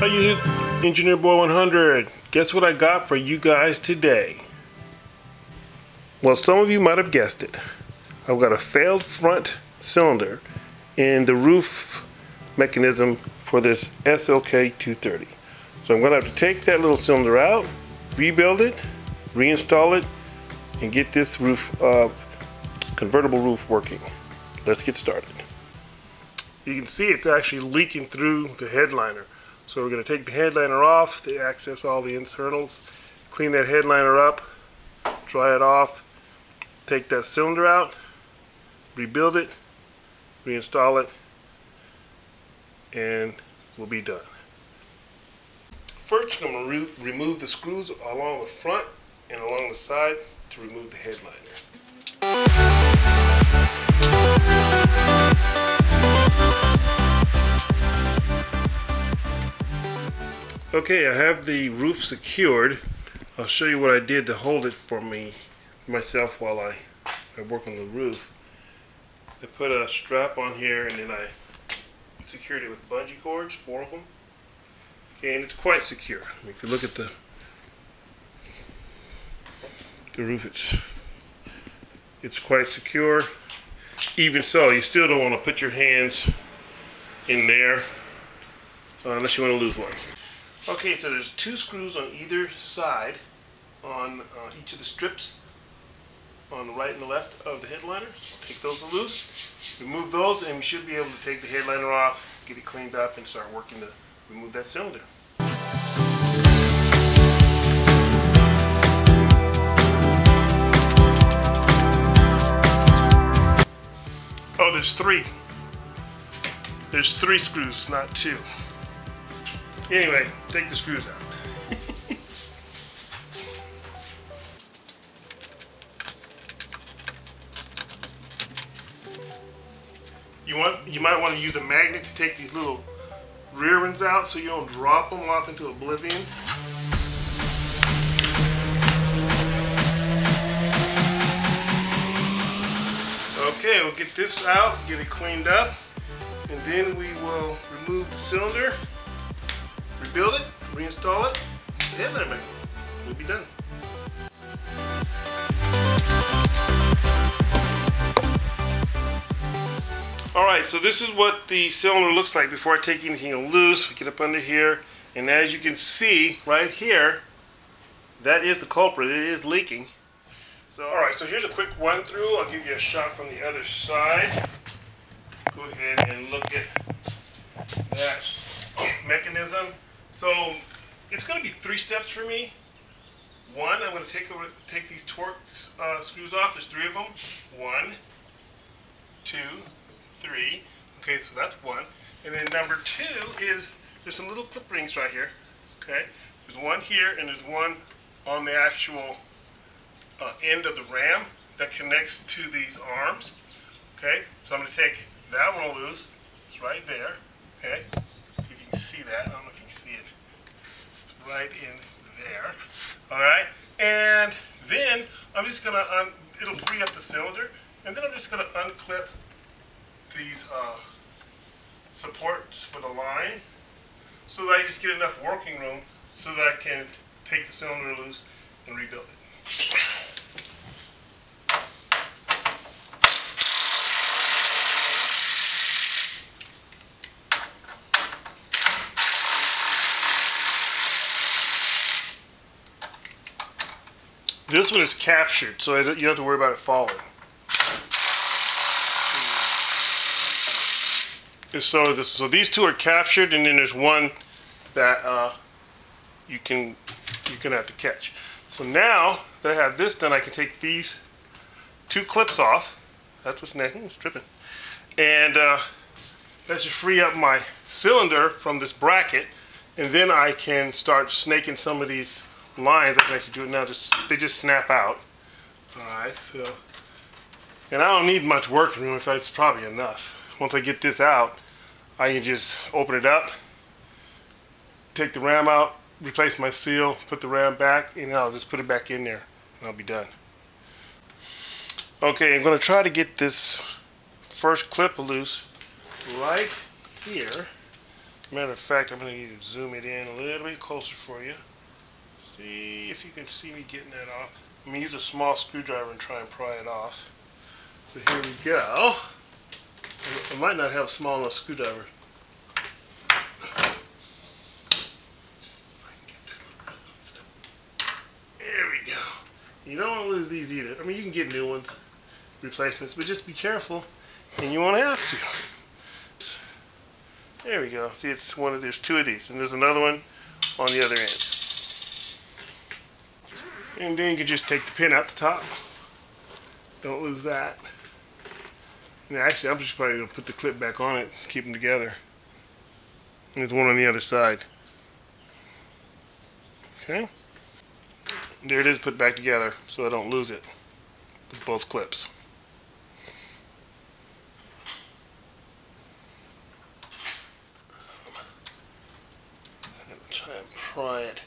Hi YouTube, Engineer Boy 100. Guess what I got for you guys today? Well, some of you might have guessed it. I've got a failed front cylinder in the roof mechanism for this SLK230. So I'm going to have to take that little cylinder out, rebuild it, reinstall it, and get this roof, convertible roof working. Let's get started. You can see it's actually leaking through the headliner. So we're going to take the headliner off, to access all the internals, clean that headliner up, dry it off, take that cylinder out, rebuild it, reinstall it, and we'll be done. First, I'm going to remove the screws along the front and along the side to remove the headliner. Okay, I have the roof secured. I'll show you what I did to hold it for myself while I work on the roof. I put a strap on here and then I secured it with bungee cords, 4 of them. Okay, and it's quite secure. I mean, if you look at the roof, it's quite secure. Even so, you still don't want to put your hands in there unless you want to lose one. Okay, so there's 2 screws on either side on each of the strips on the right and the left of the headliner. Take those loose, remove those, and we should be able to take the headliner off, get it cleaned up, and start working to remove that cylinder. Oh, there's 3. There's 3 screws, not 2. Anyway, take the screws out. You might want to use a magnet to take these little rear ones out so you don't drop them off into oblivion. Okay, we'll get this out, get it cleaned up, and then we will remove the cylinder. Build it, reinstall it, and everything. We'll be done. Alright, so this is what the cylinder looks like before I take anything loose. We get up under here, and as you can see right here, that is the culprit. It is leaking. So, alright, so here's a quick run through. I'll give you a shot from the other side. Go ahead and look at that mechanism. So it's going to be 3 steps for me. 1, I'm going to take these torque screws off. There's 3 of them. 1, 2, 3. Okay, so that's 1. And then number 2 is there's some little clip rings right here. Okay, there's 1 here and there's 1 on the actual end of the ram that connects to these arms. Okay, so I'm going to take that one loose. It's right there. Okay. See that? I don't know if you can see it. It's right in there. All right, and then I'm just gonna it'll free up the cylinder, and then I'm just gonna unclip these supports for the line, so that I just get enough working room so that I can take the cylinder loose and rebuild it. This one is captured, so you don't have to worry about it falling. So these 2 are captured, and then there's 1 that you're gonna have to catch. So now that I have this done, I can take these 2 clips off. That's what's next. It's tripping, and that should free up my cylinder from this bracket, and then I can start snaking some of these lines. I can actually do it now. They just snap out. Alright, so, and I don't need much working room. In fact, it's probably enough. Once I get this out, I can just open it up, take the ram out, replace my seal, put the ram back, and I'll just put it back in there, and I'll be done. Okay, I'm going to try to get this first clip loose right here. Matter of fact, I'm going to zoom it in a little bit closer for you. See if you can see me getting that off. I'm going to use a small screwdriver and try and pry it off. So here we go. I might not have a small enough screwdriver. There we go. You don't want to lose these either. I mean, you can get new ones, replacements, but just be careful and you won't have to. There we go. See, it's one of, there's two of these, and there's another one on the other end. And then you can just take the pin out the top. Don't lose that. And actually, I'm just probably going to put the clip back on it, keep them together. And there's one on the other side. Okay. There it is, put back together, so I don't lose it with both clips. I'm going to try and pry it.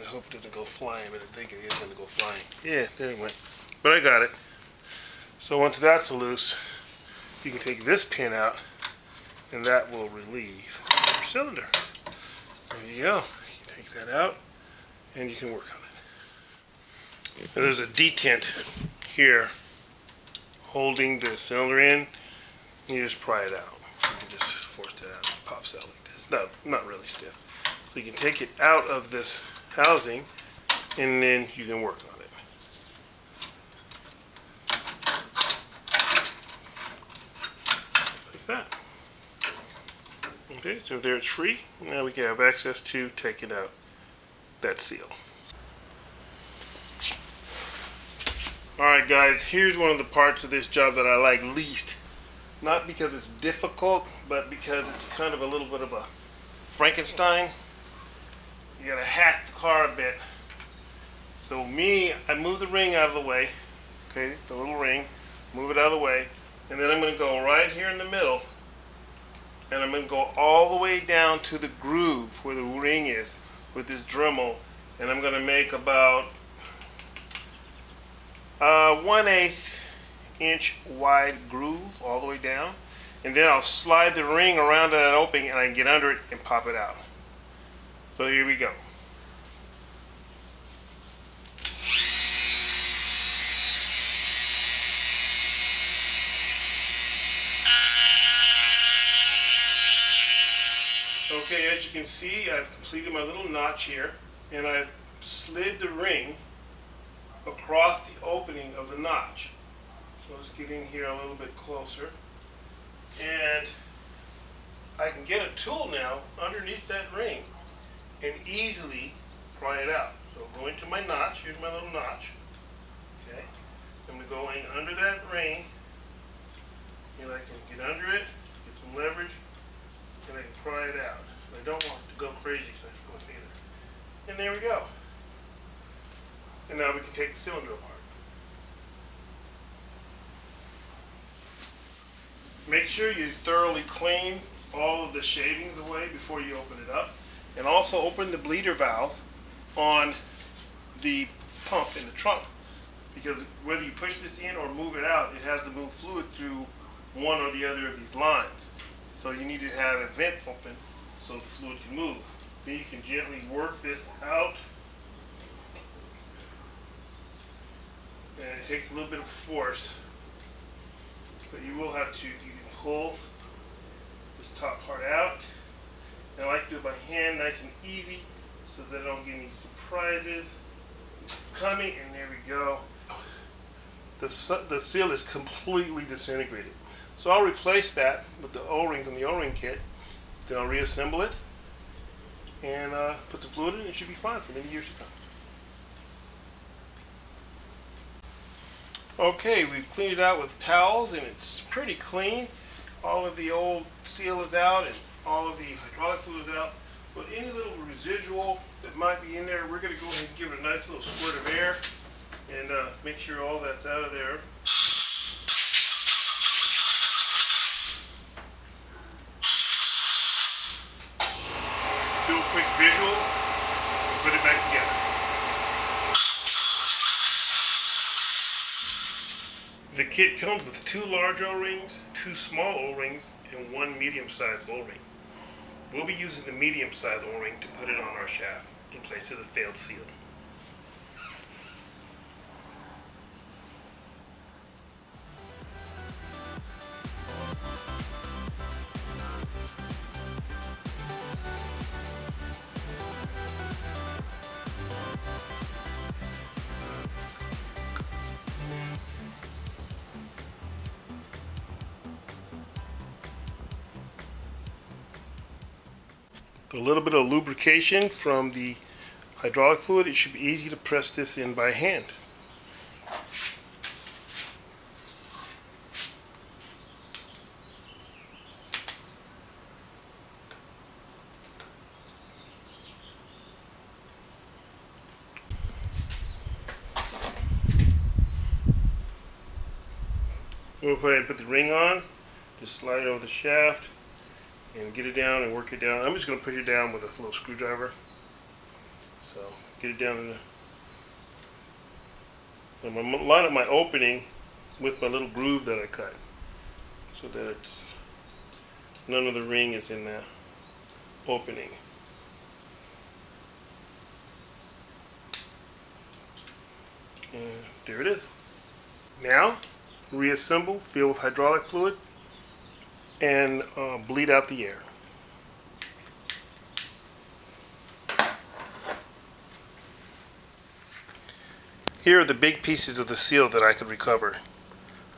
I hope it doesn't go flying, but I think it is going to go flying. Yeah, there it went. But I got it. So once that's loose, you can take this pin out, and that will relieve your cylinder. There you go. You take that out, and you can work on it. Now, there's a detent here holding the cylinder in. And you just pry it out. You can just force it out. It pops out like this. No, not really stiff. So you can take it out of this housing, and then you can work on it. Just like that. Okay, so there it's free. Now we can have access to taking out that seal. Alright guys, here's one of the parts of this job that I like least. Not because it's difficult, but because it's kind of a little bit of a Frankenstein. You gotta hack the car a bit. So me, I move the ring out of the way, okay, the little ring, move it out of the way, and then I'm gonna go right here in the middle, and I'm gonna go all the way down to the groove where the ring is with this Dremel, and I'm gonna make about 1/8 inch wide groove all the way down, and then I'll slide the ring around to that opening, and I can get under it and pop it out. So here we go. Okay, as you can see, I've completed my little notch here, and I've slid the ring across the opening of the notch. So let's get in here a little bit closer. And I can get a tool now underneath that ring and easily pry it out. So go into my notch, here's my little notch, okay? I'm gonna go in under that ring, and I can get under it, get some leverage, and I can pry it out. I don't want it to go crazy, so I just want to be there. And there we go. And now we can take the cylinder apart. Make sure you thoroughly clean all of the shavings away before you open it up. And also open the bleeder valve on the pump in the trunk, because whether you push this in or move it out, it has to move fluid through one or the other of these lines. So you need to have a vent open so the fluid can move. Then you can gently work this out. And it takes a little bit of force, but you will have to, you can pull this top part out. And I like to do it by hand, nice and easy, so that I don't get any surprises. It's coming, and there we go. The seal is completely disintegrated. So I'll replace that with the O-ring from the O-ring kit. Then I'll reassemble it and put the fluid in. It should be fine for many years to come. Okay, we've cleaned it out with towels, and it's pretty clean. All of the old seal is out, and all of the hydraulic fluid is out, but any little residual that might be in there, we're going to go ahead and give it a nice little squirt of air and make sure all that's out of there. Do a quick visual and put it back together. The kit comes with 2 large O-rings, 2 small O-rings, and 1 medium-sized O-ring. We'll be using the medium side O-ring to put it on our shaft in place of the failed seal. A little bit of lubrication from the hydraulic fluid, it should be easy to press this in by hand. We'll go ahead and put the ring on, just slide it over the shaft, and get it down and work it down. I'm just going to push it down with a little screwdriver. So get it down. I'm going to line up my opening with my little groove that I cut, so that it's, none of the ring is in the opening. And there it is. Now reassemble, fill with hydraulic fluid, and bleed out the air. Here are the big pieces of the seal that I could recover.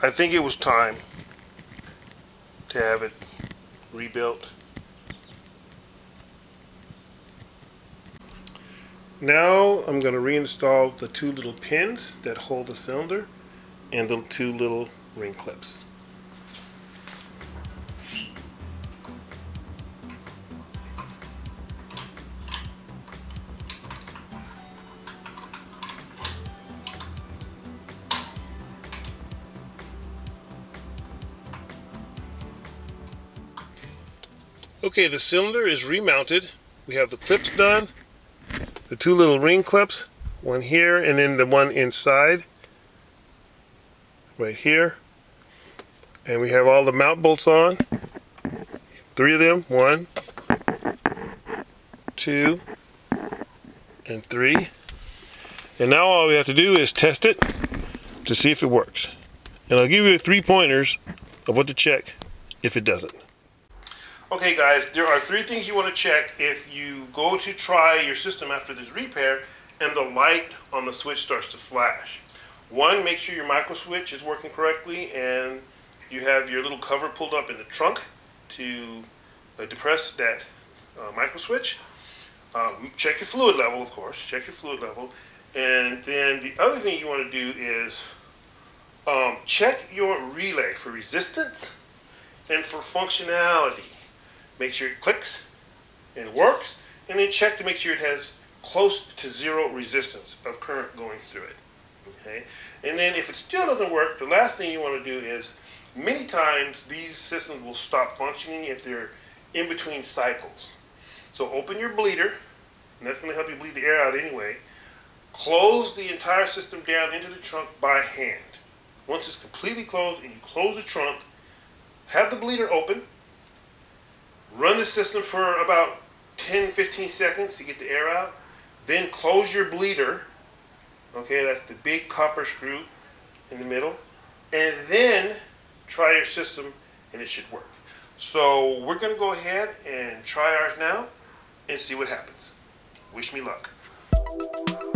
I think it was time to have it rebuilt. Now I'm going to reinstall the two little pins that hold the cylinder and the two little ring clips. Okay, the cylinder is remounted. We have the clips done, the two little ring clips, one here and then the one inside, right here. And we have all the mount bolts on, three of them, 1, 2, and 3. And now all we have to do is test it to see if it works. And I'll give you 3 pointers of what to check if it doesn't. Okay guys, there are 3 things you want to check if you go to try your system after this repair and the light on the switch starts to flash. 1, make sure your micro switch is working correctly and you have your little cover pulled up in the trunk to depress that micro switch. Check your fluid level, of course, check your fluid level. And then the other thing you want to do is check your relay for resistance and for functionality. Make sure it clicks and works, and then check to make sure it has close to 0 resistance of current going through it. Okay? And then if it still doesn't work, the last thing you want to do is, many times these systems will stop functioning if they're in between cycles. So open your bleeder, and that's going to help you bleed the air out anyway. Close the entire system down into the trunk by hand. Once it's completely closed and you close the trunk, have the bleeder open, run the system for about 10-15 seconds to get the air out, then close your bleeder. Okay, that's the big copper screw in the middle, and then try your system and it should work. So we're going to go ahead and try ours now and see what happens. Wish me luck.